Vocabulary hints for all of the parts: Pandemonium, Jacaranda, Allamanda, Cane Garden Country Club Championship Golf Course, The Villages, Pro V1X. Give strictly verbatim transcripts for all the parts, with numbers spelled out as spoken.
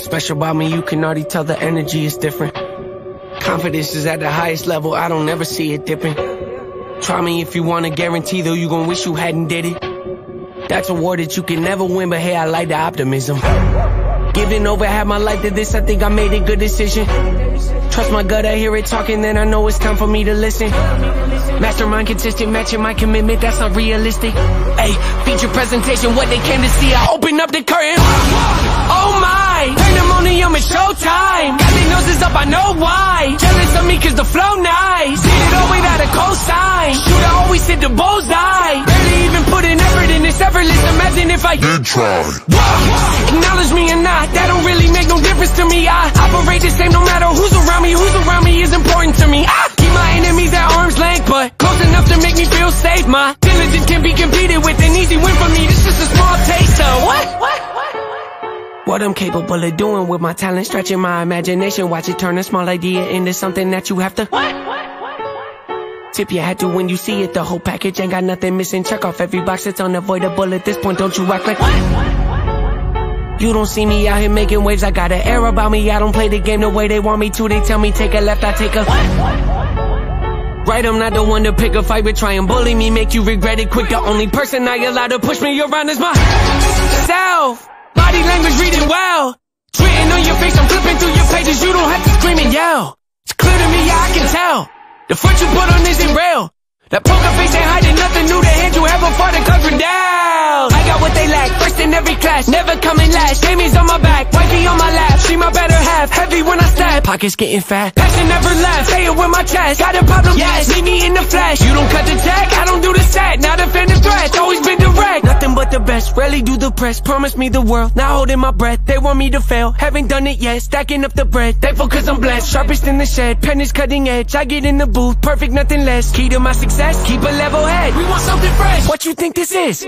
something special about me, you can already tell the energy is different. Confidence is at the highest level, I don't ever see it dipping. Try me if you want to guarantee, though you gon' wish you hadn't did it. That's a war that you can never win, but hey, I like the optimism. Giving over half my life to this, I think I made a good decision. Trust my gut, I hear it talking, then I know it's time for me to listen. Mastermind consistent, matching my commitment, that's not realistic. Hey, feature presentation, what they came to see, I open up the curtain. Oh my, Pandemonium is showtime. Got their noses up, I know why. Jealous of me cause the flow nice. Did it all without a cosign. Shooter always hit the bullseye. Barely even put an effort in, it's effortless. Imagine if I did try. Acknowledge me or not, that don't really make no difference to me. I operate the same no matter who's around me. Who's around me is important to me. I keep my enemies at arm's length, but close enough to make me feel safe. My diligence can be competed with, an easy win for me. This is a small taste of what? What? What I'm capable of doing with my talent, stretching my imagination. Watch it turn a small idea into something that you have to what? What? What? What? Tip your hat to when you see it. The whole package ain't got nothing missing. Check off every box, it's unavoidable at this point. Don't you act like what? What? What? You don't see me out here making waves. I got an air about me. I don't play the game the way they want me to. They tell me take a left, I take a what? What? What? Right, I'm not the one to pick a fight, but try and bully me, make you regret it quick. The only person I allow to push me around is myself. Body language reading well. It's written on your face, I'm flipping through your pages. You don't have to scream and yell. It's clear to me, yeah, I can tell. The front you put on isn't real. That poker face ain't hiding nothing new. The hand you have before the covering down. I got what they lack, first in every class. Never coming last, Jamie's on my back. Wifey on my lap, she my better half. Heavy when I step, pockets getting fat. Passion never left, say it with my chest. Got a problem, yes, leave me in the flesh. You don't cut the check, I don't do the set. Not a fan of threats, always been direct. But the best, rarely do the press. Promise me the world, now holding my breath. They want me to fail, haven't done it yet. Stacking up the bread, thankful cause I'm blessed. Sharpest in the shed, pen is cutting edge. I get in the booth, perfect, nothing less. Key to my success, keep a level head. We want something fresh. What you think this is?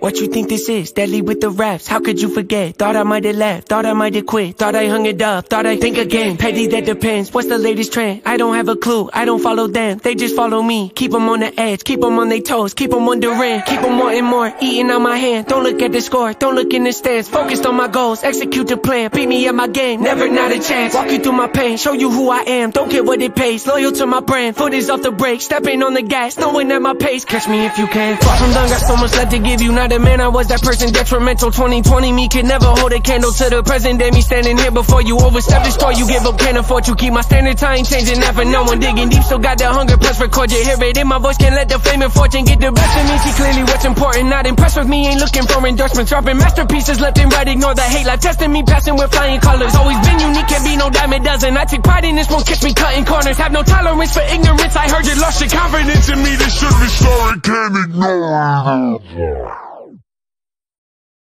What you think this is? Deadly with the raps, how could you forget? Thought I might have left, thought I might have quit. Thought I hung it up, thought I think again. Petty, that depends, what's the latest trend? I don't have a clue, I don't follow them. They just follow me, keep them on the edge. Keep them on their toes, keep them wondering. Keep them wanting more, eating on my hand. Don't look at the score, don't look in the stands. Focused on my goals, execute the plan. Beat me at my game, never not a chance. Walk you through my pain, show you who I am. Don't care what it pays, loyal to my brand. Foot is off the brake, stepping on the gas. Knowing at my pace, catch me if you can. Far from done, got so much left to give you. Not man, I was that person detrimental. Twenty twenty me could never hold a candle to the present day. Me standing here before you overstep the store. You give up, can't afford to keep my standards. I ain't changing that for no one. Digging deep, still got that hunger. Press record, you hear it in my voice. Can't let the flame and fortune get the best of me. See clearly what's important. Not impressed with me, ain't looking for endorsements. Dropping masterpieces left and right. Ignore the hate. Life testing me, passing with flying colors. Always been unique, can't be no dime a dozen. I take pride in this, won't catch me cutting corners. Have no tolerance for ignorance. I heard you lost your confidence in me. This shit is sorry, can't ignore.